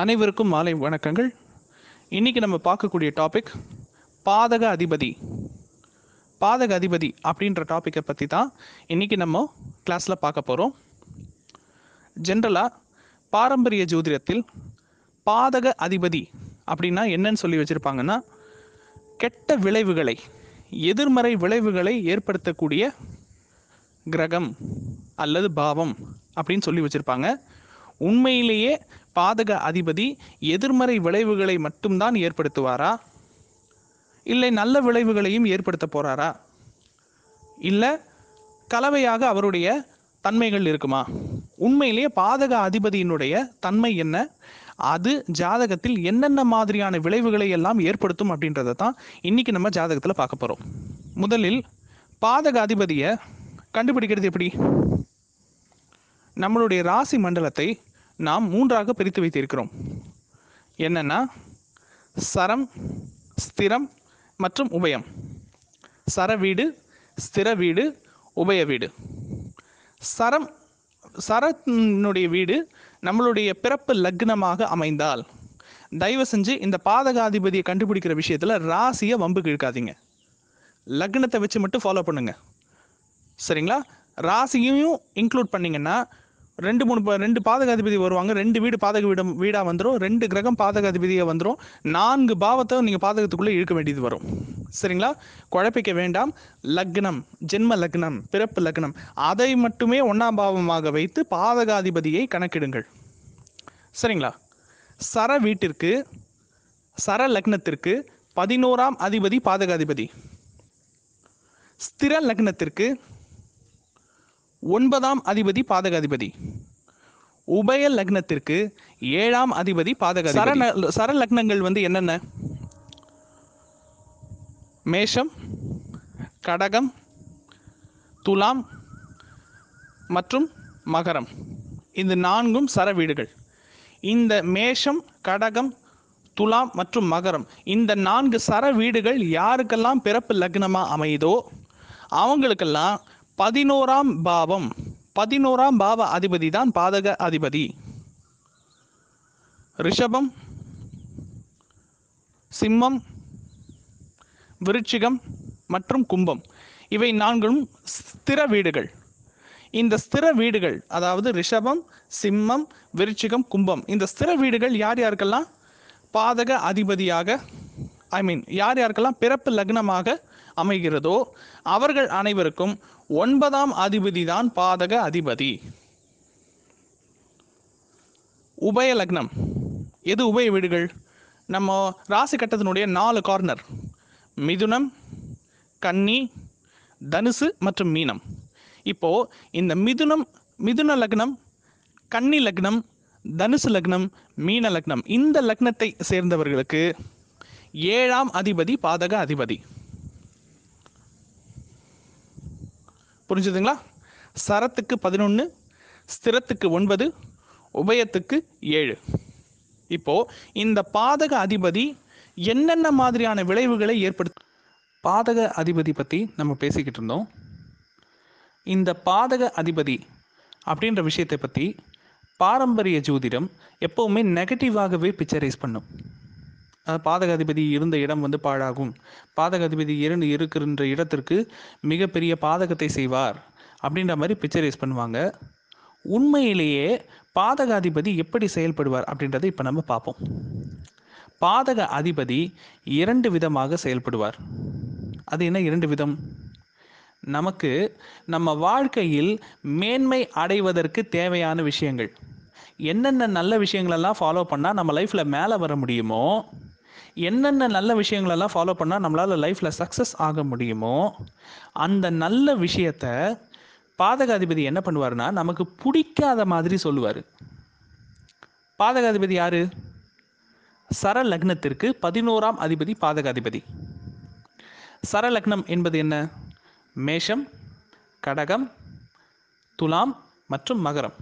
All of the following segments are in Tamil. அனைவருக்கும் மாலை வணக்கங்கள். இன்றைக்கி நம்ம பார்க்கக்கூடிய டாபிக் பாதக அதிபதி அப்படின்ற டாப்பிக்கை பற்றி தான் இன்றைக்கி நம்ம கிளாஸில் பார்க்க போகிறோம். ஜென்ரலாக பாரம்பரிய ஜோதிடத்தில் பாதக அதிபதி அப்படின்னா என்னன்னு சொல்லி வச்சுருப்பாங்கன்னா, கெட்ட விளைவுகளை, எதிர்மறை விளைவுகளை ஏற்படுத்தக்கூடிய கிரகம் அல்லது பாவம் அப்படின்னு சொல்லி வச்சுருப்பாங்க. உண்மையிலேயே பாதக அதிபதி எதிர்மறை விளைவுகளை மட்டும்தான் ஏற்படுத்துவாரா, இல்லை நல்ல விளைவுகளையும் ஏற்படுத்த போகிறாரா, இல்லை கலவையாக அவருடைய தன்மைகள் இருக்குமா? உண்மையிலேயே பாதக அதிபதியினுடைய தன்மை என்ன, அது ஜாதகத்தில் என்னென்ன மாதிரியான விளைவுகளை எல்லாம் ஏற்படுத்தும் அப்படின்றத தான் இன்றைக்கி நம்ம ஜாதகத்தில் பார்க்க போகிறோம். முதலில் பாதக அதிபதியை கண்டுபிடிக்கிறது எப்படி? நம்மளுடைய ராசி மண்டலத்தை நாம் மூன்றாக பிரித்து வைத்திருக்கிறோம். என்னன்னா, சரம், ஸ்திரம் மற்றும் உபயம். சர வீடு, ஸ்திர வீடு, உபய வீடு. சரத்தினுடைய வீடு நம்மளுடைய பிறப்பு லக்னமாக அமைந்தால், தயவு செஞ்சு இந்த பாதகாதிபதியை கண்டுபிடிக்கிற விஷயத்தில் ராசியை வம்புக்கு இழுக்காதீங்க. லக்னத்தை வச்சு மட்டும் ஃபாலோ பண்ணுங்க, சரிங்களா? ராசியையும் இன்க்ளூட் பண்ணிங்கன்னா ரெண்டு பாதகாதிபதி வருவாங்க, ரெண்டு வீடு பாதக வீடாக வந்துடும், ரெண்டு கிரகம் பாதகாதிபதியாக வந்துடும், 4 பாவத்தை நீங்கள் பாதகத்துக்குள்ளே இழுக்க வேண்டியது வரும், சரிங்களா? குழப்பிக்க வேண்டாம். லக்னம், ஜென்ம லக்னம், பிறப்பு லக்னம், அதை மட்டுமே 1ஆம் பாவமாக வைத்து பாதகாதிபதியை கணக்கிடுங்கள், சரிங்களா? சர வீட்டிற்கு, சர லக்னத்திற்கு 11ஆம் அதிபதி பாதகாதிபதி, ஸ்திர லக்னத்திற்கு 9ஆம் அதிபதி பாதகாதிபதி, உபய லக்னத்திற்கு 7ஆம் அதிபதி பாதகாதிபதி. சர லக்னங்கள் வந்து என்னென்ன? மேஷம், கடகம், துலாம் மற்றும் மகரம். இந்த 4ம் சர வீடுகள். இந்த மேஷம், கடகம், துலாம் மற்றும் மகரம், இந்த 4 சர வீடுகள் யாருக்கெல்லாம் பிறப்பு லக்னமாக அமையுதோ அவங்களுக்கெல்லாம் 11ஆம் பாவ அதிபதி தான் பாதக அதிபதி. ரிஷபம், சிம்மம், விருச்சிகம் மற்றும் கும்பம், இவை 4ம் ஸ்திர வீடுகள். இந்த ஸ்திர வீடுகள், அதாவது ரிஷபம், சிம்மம், விருச்சிகம், கும்பம், இந்த ஸ்திர வீடுகள் யாருக்கெல்லாம் பாதக அதிபதியாக, யாருக்கெல்லாம் பிறப்பு லக்னமாக அமைகிறதோ அவர்கள் அனைவருக்கும் 9ஆம் அதிபதி தான் பாதக அதிபதி. உபய லக்னம், எது உபய வீடுகள்? நம்ம ராசி கட்டத்தினுடைய 4 கார்னர், மிதுனம், கன்னி, தனுசு மற்றும் மீனம். இப்போ இந்த மிதுன லக்னம், கன்னி லக்னம், தனுசு லக்னம், மீன லக்னம், இந்த லக்னத்தை சேர்ந்தவர்களுக்கு 7ஆம் அதிபதி பாதக அதிபதி. புரிஞ்சுதுங்களா? சரத்துக்கு 11, ஸ்திரத்துக்கு 9, உபயத்துக்கு 7. இப்போ இந்த பாதக அதிபதி என்னென்ன மாதிரியான விளைவுகளை ஏற்படுத்தும்? பாதக அதிபதி பற்றி நம்ம பேசிக்கிட்டு இருந்தோம். இந்த பாதக அதிபதி அப்படின்ற விஷயத்தை பற்றி பாரம்பரிய ஜோதிடம் எப்போவுமே நெகட்டிவாகவே பிக்சரைஸ் பண்ணும். பாதக அதிபதி இருந்த இடம் வந்து பாழாகும், பாதக அதிபதி இருக்கின்ற இடத்திற்கு மிகப்பெரிய பாதகத்தை செய்வார் அப்படின்ற மாதிரி பிக்சரைஸ் பண்ணுவாங்க. உண்மையிலேயே பாதக அதிபதி எப்படி செயல்படுவார் அப்படின்றத இப்போ நம்ம பார்ப்போம். பாதக அதிபதி 2 விதமாக செயல்படுவார். அது என்ன 2 விதம்? நமக்கு நம்ம வாழ்க்கையில் மேன்மை அடைவதற்கு தேவையான விஷயங்கள், என்னென்ன நல்ல விஷயங்களெல்லாம் ஃபாலோ பண்ணால் நம்ம லைஃப்பில் மேலே வர முடியுமோ, என்னென்ன நல்ல விஷயங்களெல்லாம் ஃபாலோ பண்ணால் நம்மளால் லைஃப்பில் சக்ஸஸ் ஆக முடியுமோ, அந்த நல்ல விஷயத்த பாதகாதிபதி என்ன பண்ணுவார்னா நமக்கு பிடிக்காத மாதிரி சொல்லுவார். பாதகாதிபதி யார்? சர லக்னத்திற்கு 11ஆம் அதிபதி பாதகாதிபதி. சர லக்னம் என்பது என்ன? மேஷம், கடகம், துலாம் மற்றும் மகரம்.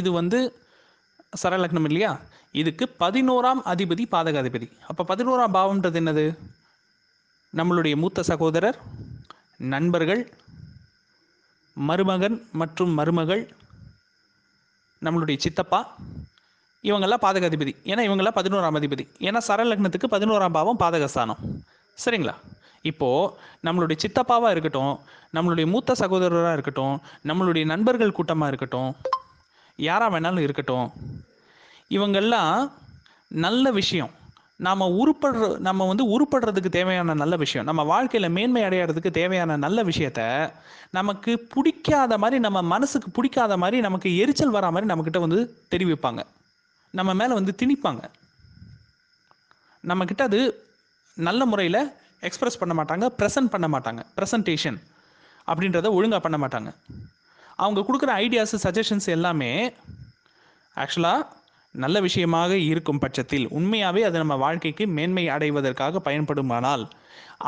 இது வந்து சர லக்னம் இல்லையா? இதுக்கு 11ஆம் அதிபதி பாதகாதிபதி. அப்போ 11ஆம் பாவம்ன்றது என்னது? நம்மளுடைய மூத்த சகோதரர், நண்பர்கள், மருமகன் மற்றும் மருமகள், நம்மளுடைய சித்தப்பா, இவங்கெல்லாம் பாதக அதிபதி, ஏன்னா இவங்கெல்லாம் 11ஆம் அதிபதி, ஏன்னா சரலக்னத்துக்கு 11ஆம் பாவம் பாதகஸ்தானம். சரிங்களா? இப்போது நம்மளுடைய சித்தப்பாவாக இருக்கட்டும், நம்மளுடைய மூத்த சகோதரராக இருக்கட்டும், நம்மளுடைய நண்பர்கள் கூட்டமாக இருக்கட்டும், யாராக வேணாலும் இருக்கட்டும், இவங்கெல்லாம் நல்ல விஷயம், நம்ம உருப்படுறதுக்கு தேவையான நல்ல விஷயம், நம்ம வாழ்க்கையில் மேன்மை அடையிறதுக்கு தேவையான நல்ல விஷயத்த நமக்கு பிடிக்காத மாதிரி, நம்ம மனசுக்கு பிடிக்காத மாதிரி, நமக்கு எரிச்சல் வரா மாதிரி நம்மக்கிட்ட தெரிவிப்பாங்க, நம்ம மேலே திணிப்பாங்க, நம்மக்கிட்ட அது நல்ல முறையில் எக்ஸ்பிரஸ் பண்ண மாட்டாங்க, ப்ரெசன்ட் பண்ண மாட்டாங்க, ப்ரெசன்டேஷன் அப்படின்றத ஒழுங்காக பண்ண மாட்டாங்க. அவங்க கொடுக்குற ஐடியாஸு, சஜஷன்ஸ் எல்லாமே ஆக்சுவலாக நல்ல விஷயமாக இருக்கும் பட்சத்தில், உண்மையாகவே அது நம்ம வாழ்க்கைக்கு மேன்மை அடைவதற்காக பயன்படுமானால்,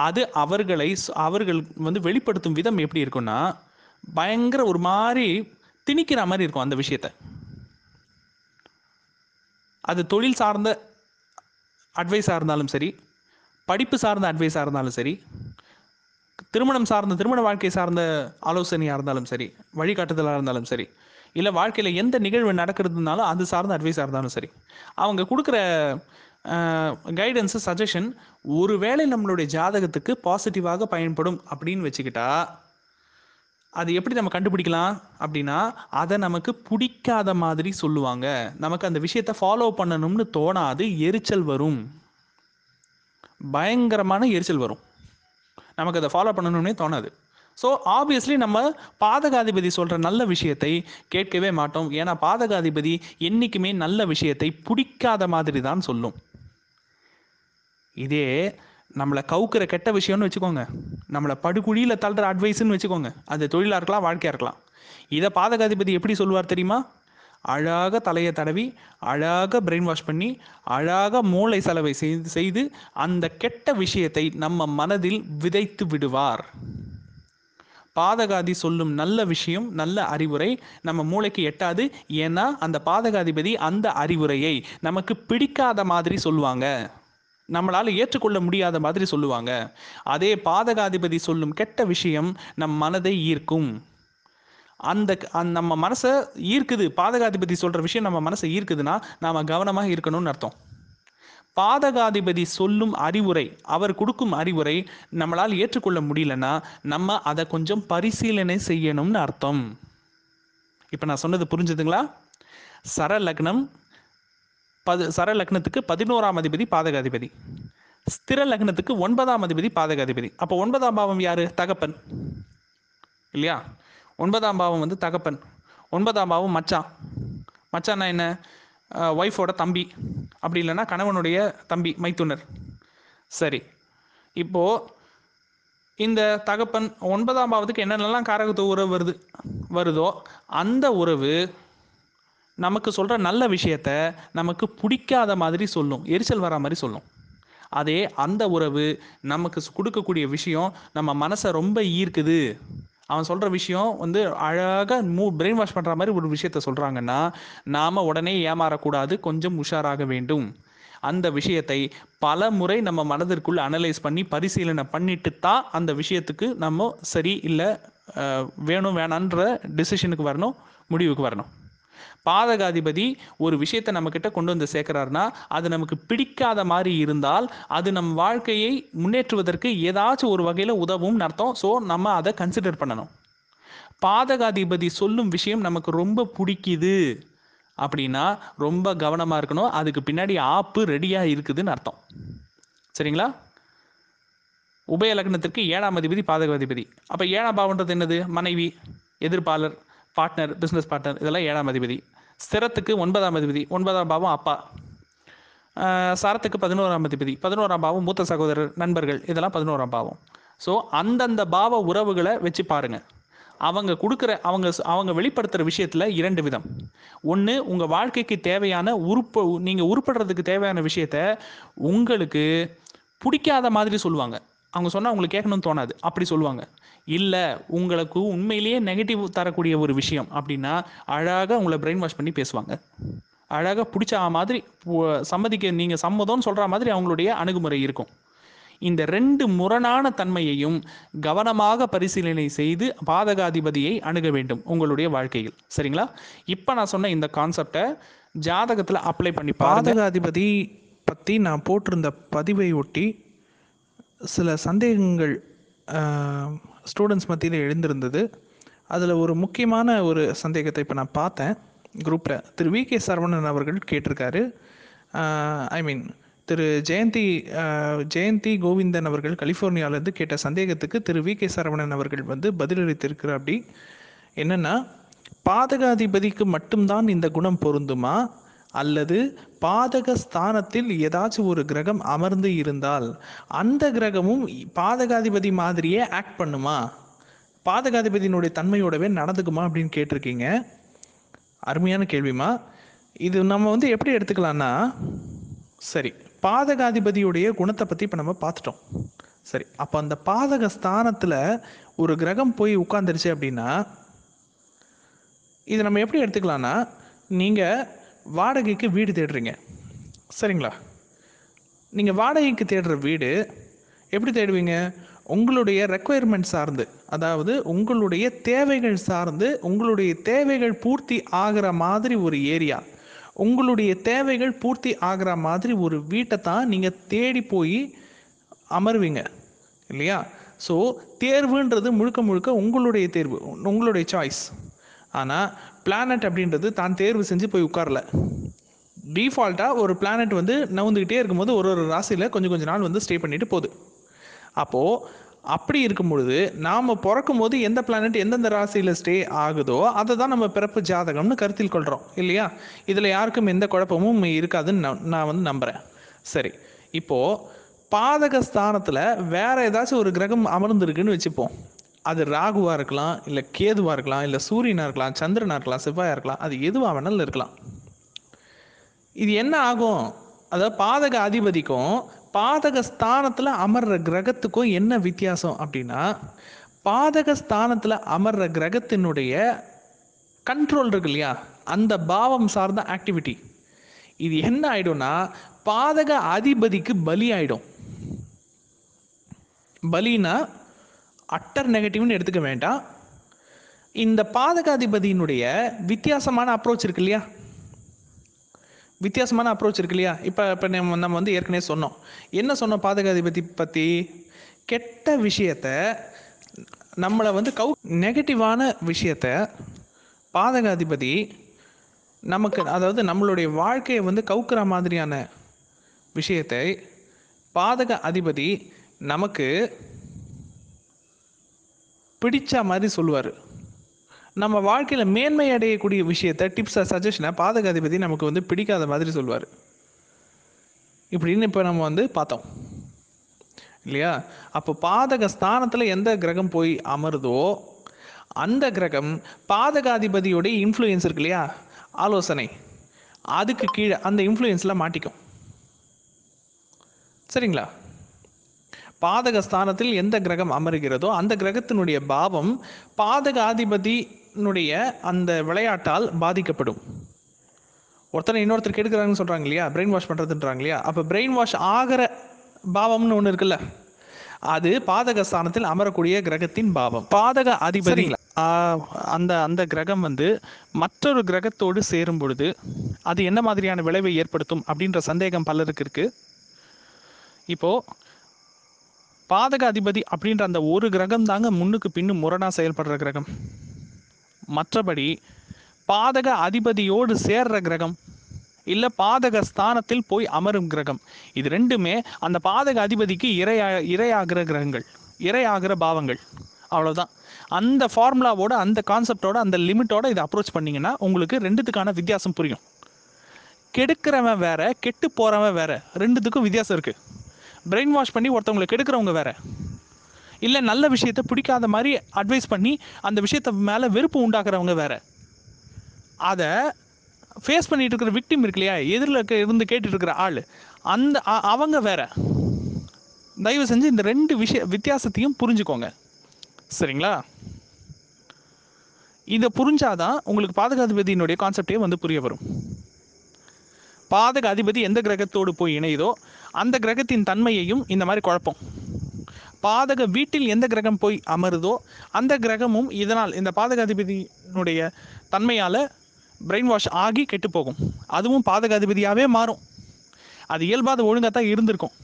அது அவர்கள் வெளிப்படுத்தும் விதம் எப்படி இருக்குன்னா, பயங்கர ஒரு மாதிரி திணிக்கிற மாதிரி இருக்கும் அந்த விஷயத்தை. அது தொழில் சார்ந்த அட்வைஸாக இருந்தாலும் சரி, படிப்பு சார்ந்த அட்வைஸாக இருந்தாலும் சரி, திருமண வாழ்க்கை சார்ந்த ஆலோசனையாக இருந்தாலும் சரி, வழிகாட்டுதலாக இருந்தாலும் சரி, இல்லை வாழ்க்கையில் எந்த நிகழ்வு நடக்கிறதுனாலும் அது சார்ந்த அட்வைஸாக இருந்தாலும் சரி, அவங்க கொடுக்குற கைடன்ஸு, சஜஷன் ஒருவேளை நம்மளுடைய ஜாதகத்துக்கு பாசிட்டிவாக பயன்படும் அப்படின்னு வச்சுக்கிட்டா, அது எப்படி நம்ம கண்டுபிடிக்கலாம் அப்படின்னா, அதை நமக்கு பிடிக்காத மாதிரி சொல்லுவாங்க, நமக்கு அந்த விஷயத்தை ஃபாலோ பண்ணணும்னு தோணாது, எரிச்சல் வரும், பயங்கரமான எரிச்சல் வரும், நமக்கு அதை ஃபாலோ பண்ணணும்னே தோணாது. ஸோ ஆப்வியஸ்லி நம்ம பாதகாதிபதி சொல்கிற நல்ல விஷயத்தை கேட்கவே மாட்டோம், ஏன்னா பாதகாதிபதி என்றைக்குமே நல்ல விஷயத்தை பிடிக்காத மாதிரி தான் சொல்லும். இதே நம்மளை கவுக்கிற கெட்ட விஷயம்னு வச்சுக்கோங்க, நம்மளை படுகுழியில் தள்ளுற அட்வைஸுன்னு வச்சுக்கோங்க, அது தொழிலாக இருக்கலாம், வாழ்க்கையாக இருக்கலாம், இதை பாதகாதிபதி எப்படி சொல்லுவார் தெரியுமா? அழகாக தலையை தடவி, அழகாக பிரெயின் வாஷ் பண்ணி, அழகாக மூளை செலவை செய்து அந்த கெட்ட விஷயத்தை நம்ம மனதில் விதைத்து விடுவார். பாதகாதி சொல்லும் நல்ல விஷயம், நல்ல அறிவுரை நம்ம மூளைக்கு எட்டாது, ஏன்னா அந்த பாதகாதிபதி அந்த அறிவுரையை நமக்கு பிடிக்காத மாதிரி சொல்லுவாங்க, நம்மளால் ஏற்றுக்கொள்ள முடியாத மாதிரி சொல்லுவாங்க. அதே பாதகாதிபதி சொல்லும் கெட்ட விஷயம் நம் மனதை ஈர்க்கும், அந்த நம்ம மனசை ஈர்க்குது, பாதகாதிபதி சொல்கிற விஷயம் நம்ம மனசை ஈர்க்குதுன்னா நாம் கவனமாக இருக்கணும்னு அர்த்தம். பாதகாதிபதி சொல்லும் அறிவுரை, அவர் கொடுக்கும் அறிவுரை நம்மளால் ஏற்றுக்கொள்ள முடியலன்னா நம்ம அதை கொஞ்சம் பரிசீலனை செய்யணும்னு அர்த்தம். இப்போ நான் சொன்னது புரிஞ்சுதுங்களா? சரலக்னத்துக்கு 11ஆம் அதிபதி பாதகாதிபதி, ஸ்திர லக்னத்துக்கு 9ஆம் அதிபதி பாதகாதிபதி. அப்போ 9ஆம் பாவம் யாரு? தகப்பன் இல்லையா? 9ஆம் பாவம் தகப்பன், 9ஆம் பாவம் மச்சான். மச்சான்னா என்ன? ஒய்ஃபோட தம்பி, அப்படி இல்லைன்னா கணவனுடைய தம்பி, மைத்துனர். சரி, இப்போது இந்த தகப்பன் 9ஆம் பாவத்துக்கு என்னென்னலாம் காரகத்துவ உறவு வருதோ அந்த உறவு நமக்கு சொல்கிற நல்ல விஷயத்த நமக்கு பிடிக்காத மாதிரி சொல்லும், எரிச்சல் வரா மாதிரி சொல்லும். அதே அந்த உறவு நமக்கு கொடுக்கக்கூடிய விஷயம் நம்ம மனசை ரொம்ப ஈர்க்குது, அவன் சொல்கிற விஷயம் அழகாக பிரெயின் வாஷ் பண்ணுற மாதிரி ஒரு விஷயத்த சொல்கிறாங்கன்னா நாம் உடனே ஏமாறக்கூடாது, கொஞ்சம் உஷாராக வேண்டும். அந்த விஷயத்தை பல முறை நம்ம மனதிற்குள் அனலைஸ் பண்ணி பரிசீலனை பண்ணிட்டு தான் அந்த விஷயத்துக்கு நம்ம சரி இல்லை வேணும் வேணான்ற டிசிஷனுக்கு வரணும், முடிவுக்கு வரணும். பாதகாதிபதி ஒரு விஷயத்தை நம்மக்கிட்ட கொண்டு வந்து சேர்க்கிறாருன்னா அது நமக்கு பிடிக்காத மாதிரி இருந்தால் அது நம் வாழ்க்கையை முன்னேற்றுவதற்கு ஏதாச்சும் ஒரு வகையில் உதவும் அர்த்தம். ஸோ நம்ம அதை கன்சிடர் பண்ணணும். பாதகாதிபதி சொல்லும் விஷயம் நமக்கு ரொம்ப பிடிக்குது அப்படின்னா ரொம்ப கவனமாக இருக்கணும், அதுக்கு பின்னாடி ஆப்பு ரெடியாக இருக்குதுன்னு அர்த்தம். சரிங்களா? உபய லக்னத்திற்கு 7ஆம் அதிபதி பாதகாதிபதி. அப்போ 7ஆம் பாவன்றது என்னது? மனைவி, எதிர்ப்பாளர், பார்ட்னர், பிஸ்னஸ் பார்ட்னர், இதெல்லாம் 7ஆம் அதிபதி. ஸ்திரத்துக்கு 9ஆம் அதிபதி, 9ஆம் பாவம் அப்பா. சரத்துக்கு 11ஆம் அதிபதி, 11ஆம் பாவம் மூத்த சகோதரர், நண்பர்கள், இதெல்லாம் 11ஆம் பாவம். ஸோ அந்தந்த பாவ உறவுகளை வச்சு பாருங்கள். அவங்க வெளிப்படுத்துகிற விஷயத்தில் இரண்டு விதம். ஒன்று, உங்கள் வாழ்க்கைக்கு தேவையான நீங்கள் உருப்படுறதுக்கு தேவையான விஷயத்த உங்களுக்கு பிடிக்காத மாதிரி சொல்லுவாங்க, அவங்க சொன்னால் உங்களுக்கு கேட்கணும்னு தோணாது, அப்படி சொல்லுவாங்க. இல்லை உங்களுக்கு உண்மையிலேயே நெகட்டிவ் தரக்கூடிய ஒரு விஷயம் அப்படின்னா அழகாக உங்களை பிரெயின் வாஷ் பண்ணி பேசுவாங்க, அழகாக பிடிச்ச மாதிரி சம்மதிக்க நீங்கள் சம்மதம்னு சொல்கிற மாதிரி அவங்களுடைய அணுகுமுறை இருக்கும். இந்த ரெண்டு முரணான தன்மையையும் கவனமாக பரிசீலனை செய்து பாதகாதிபதியை அணுக வேண்டும் உங்களுடைய வாழ்க்கையில். சரிங்களா? இப்போ நான் சொன்ன இந்த கான்செப்டை ஜாதகத்தில் அப்ளை பண்ணி பாதகாதிபதி பற்றி நான் போட்டிருந்த பதிவை ஒட்டி சில சந்தேகங்கள் ஸ்டூடெண்ட்ஸ் மத்தியில் எழுந்திருந்தது. அதில் ஒரு முக்கியமான ஒரு சந்தேகத்தை இப்போ நான் பார்த்தேன் குரூப்பில். திரு வி கே சரவணன் அவர்கள் கேட்டிருக்காரு. திரு ஜெயந்தி கோவிந்தன் அவர்கள் கலிஃபோர்னியாவிலேருந்து கேட்ட சந்தேகத்துக்கு திரு வி கே சரவணன் அவர்கள் பதிலளித்திருக்கிறார். அப்படி என்னென்னா, பாதகாதிபதிக்கு மட்டும்தான் இந்த குணம் பொருந்துமா, அல்லது பாதக ஸ்தானத்தில் ஏதாச்சும் ஒரு கிரகம் அமர்ந்து இருந்தால் அந்த கிரகமும் பாதகாதிபதி மாதிரியே ஆக்ட் பண்ணுமா, பாதகாதிபதியினுடைய தன்மையோடவே நடந்துக்குமா அப்படின்னு கேட்டிருக்கீங்க. அருமையான கேள்விமா. இது நம்ம எப்படி எடுத்துக்கலாம்னா, சரி, பாதகாதிபதியுடைய குணத்தை பற்றி இப்போ நம்ம பார்த்துட்டோம். சரி, அப்போ அந்த பாதக ஸ்தானத்தில் ஒரு கிரகம் போய் உட்காந்துருச்சு அப்படின்னா இது நம்ம எப்படி எடுத்துக்கலாம்னா, நீங்கள் வாடகைக்கு வீடு தேடுறீங்க, சரிங்களா? நீங்கள் வாடகைக்கு தேடுற வீடு எப்படி தேடுவீங்க? உங்களுடைய ரெக்குயர்மெண்ட் சார்ந்து, அதாவது உங்களுடைய தேவைகள் சார்ந்து, உங்களுடைய தேவைகள் பூர்த்தி ஆகிற மாதிரி ஒரு ஏரியா, உங்களுடைய தேவைகள் பூர்த்தி ஆகிற மாதிரி ஒரு வீட்டை தான் நீங்கள் தேடி போய் அமர்வீங்க, இல்லையா? ஸோ தேர்வுன்றது முழுக்க முழுக்க உங்களுடைய தேர்வு, உங்களுடைய சாய்ஸ். ஆனால் பிளானட் அப்படின்றது தான் தேர்வு செஞ்சு போய் உட்காரல. டிஃபால்ட்டாக ஒரு பிளானட் நவுந்துக்கிட்டே இருக்கும்போது ஒரு ராசியில் கொஞ்ச நாள் ஸ்டே பண்ணிட்டு போகுது. அப்போது அப்படி இருக்கும் பொழுது நாம் பிறக்கும் போது எந்த பிளானட் எந்தெந்த ராசியில் ஸ்டே ஆகுதோ அதை தான் நம்ம பிறப்பு ஜாதகம்னு கருத்தில் கொள்கிறோம், இல்லையா? இதில் யாருக்கும் எந்த குழப்பமும் இருக்காதுன்னு நான் நம்புகிறேன். சரி, இப்போது பாதக ஸ்தானத்தில் வேறு ஏதாச்சும் ஒரு கிரகம் அமர்ந்துருக்குன்னு வச்சுப்போம். அது ராகுவாக இருக்கலாம், இல்லை கேதுவாக இருக்கலாம், இல்லை சூரியனாக இருக்கலாம், சந்திரனாக இருக்கலாம், செவ்வாயாக இருக்கலாம், அது எதுவாக வேணாலும் இருக்கலாம். இது என்ன ஆகும்? அதாவது பாதக அதிபதிக்கும் பாதக ஸ்தானத்தில் அமர்ற கிரகத்துக்கும் என்ன வித்தியாசம் அப்படின்னா, பாதக ஸ்தானத்தில் அமர்ற கிரகத்தினுடைய கண்ட்ரோல் இருக்கு இல்லையா, அந்த பாவம் சார்ந்த ஆக்டிவிட்டி. இது என்ன ஆகிடும்னா, பாதக அதிபதிக்கு பலி ஆகிடும். பலினா அட்டர் நெகட்டிவ்னு எடுத்துக்க வேண்டாம். இந்த பாதகாதிபதியினுடைய வித்தியாசமான அப்ரோச் இருக்கு இல்லையா, இப்போ நம்ம ஏற்கனவே சொன்னோம். என்ன சொன்னோம் பாதகாதிபதி பற்றி? கெட்ட விஷயத்தை நம்மளை நெகட்டிவான விஷயத்தை பாதகாதிபதி நமக்கு, அதாவது நம்மளுடைய வாழ்க்கையை கவுக்குற மாதிரியான விஷயத்தை பாதக அதிபதி நமக்கு பிடிச்ச மாதிரி சொல்லுவார். நம்ம வாழ்க்கையில் மேன்மை அடையக்கூடிய விஷயத்தை, டிப்ஸை, சஜஷனை பாதகாதிபதி நமக்கு பிடிக்காத மாதிரி சொல்லுவார். இப்படின்னு இப்போ நம்ம பார்த்தோம் இல்லையா? அப்போ பாதக ஸ்தானத்தில் எந்த கிரகம் போய் அமருதோ அந்த கிரகம் பாதகாதிபதியோடைய இன்ஃப்ளூயன்ஸ் இருக்கு இல்லையா, ஆலோசனை, அதுக்கு கீழே அந்த இன்ஃப்ளூயன்ஸில் மாட்டிக்கும், சரிங்களா? பாதக ஸ்தானத்தில் எந்த கிரகம் அமர்கிறதோ அந்த கிரகத்தினுடைய பாவம் பாதகாதிபதியினுடைய அந்த விளையாட்டால் பாதிக்கப்படும். ஒருத்தர் இன்னொருத்தர் கெடுக்கிறாங்கன்னு சொல்கிறாங்க இல்லையா, பிரெயின் வாஷ் பண்ணுறதுன்றாங்க இல்லையா. அப்போ பிரெயின் வாஷ் ஆகிற பாவம்னு ஒன்று இருக்குல்ல, அது பாதக ஸ்தானத்தில் அமரக்கூடிய கிரகத்தின் பாவம். பாதக அதிபதி அந்த கிரகம் மற்றொரு கிரகத்தோடு சேரும் பொழுது அது என்ன மாதிரியான விளைவை ஏற்படுத்தும் அப்படின்ற சந்தேகம் பலருக்கு இருக்குது. இப்போது பாதக அதிபதி அப்படின்ற அந்த ஒரு கிரகம் தாங்க முன்னுக்கு பின்னும் முரணாக செயல்படுற கிரகம். மற்றபடி பாதக அதிபதியோடு சேர்ற கிரகம் இல்லை பாதக ஸ்தானத்தில் போய் அமரும் கிரகம், இது ரெண்டுமே அந்த பாதக அதிபதிக்கு இரையாகிற கிரகங்கள், இரையாகிற பாவங்கள், அவ்வளோதான். அந்த ஃபார்முலாவோட, அந்த கான்செப்டோட, அந்த லிமிட்டோட இதை அப்ரோச் பண்ணிங்கன்னா உங்களுக்கு ரெண்டுத்துக்கான வித்தியாசம் புரியும். கெடுக்கிறவன் வேற, கெட்டு போகிறவன் வேற, ரெண்டுத்துக்கும் வித்தியாசம் இருக்குது. பிரெயின் வாஷ் பண்ணி ஒருத்தவங்களை கெடுக்கிறவங்க வேறு, இல்லை நல்ல விஷயத்தை பிடிக்காத மாதிரி அட்வைஸ் பண்ணி அந்த விஷயத்த மேலே வெறுப்பு உண்டாக்குறவங்க வேறு. அதை ஃபேஸ் பண்ணிகிட்டு இருக்கிற விக்டிம் இருக்கு இல்லையா, எதிரில் இருந்து கேட்டுட்ருக்கிற ஆள், அந்த அவங்க வேறு. தயவு செஞ்சு இந்த ரெண்டு வித்தியாசத்தையும் புரிஞ்சுக்கோங்க, சரிங்களா? இதை புரிஞ்சாதான் உங்களுக்கு பாதகாதிபதியினுடைய கான்செப்டே புரிய வரும். பாதக அதிபதி எந்த கிரகத்தோடு போய் இணையுதோ அந்த கிரகத்தின் தன்மையையும் இந்த மாதிரி குழப்பம். பாதக வீட்டில் எந்த கிரகம் போய் அமருதோ அந்த கிரகமும் இதனால், இந்த பாதகாதிபதியினுடைய தன்மையால் பிரெயின் வாஷ் ஆகி கெட்டு போகும், அதுவும் பாதக அதிபதியாகவே மாறும். அது இயல்பாக ஒழுங்காக தான் இருந்திருக்கும்.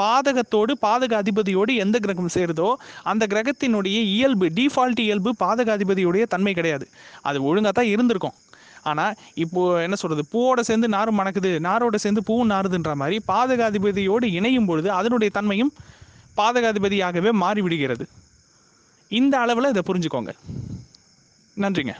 பாதகத்தோடு பாதக அதிபதியோடு எந்த கிரகம் சேருதோ அந்த கிரகத்தினுடைய இயல்பு, டிஃபால்ட் இயல்பு பாதக அதிபதியுடைய தன்மை கிடையாது. அது ஒழுங்காக தான் இருந்திருக்கும். ஆனால் இப்போது என்ன சொல்கிறது, பூவோட சேர்ந்து நாரும் மணக்குது, நாரோட சேர்ந்து பூவும் நாறுதுன்ற மாதிரி பாதக அதிபதியோடு இணையும் பொழுது அதனுடைய தன்மையும் பாதகாதிபதியாகவே மாறிவிடுகிறது. இந்த அளவில் இதை புரிஞ்சுக்கோங்க. நன்றிங்க.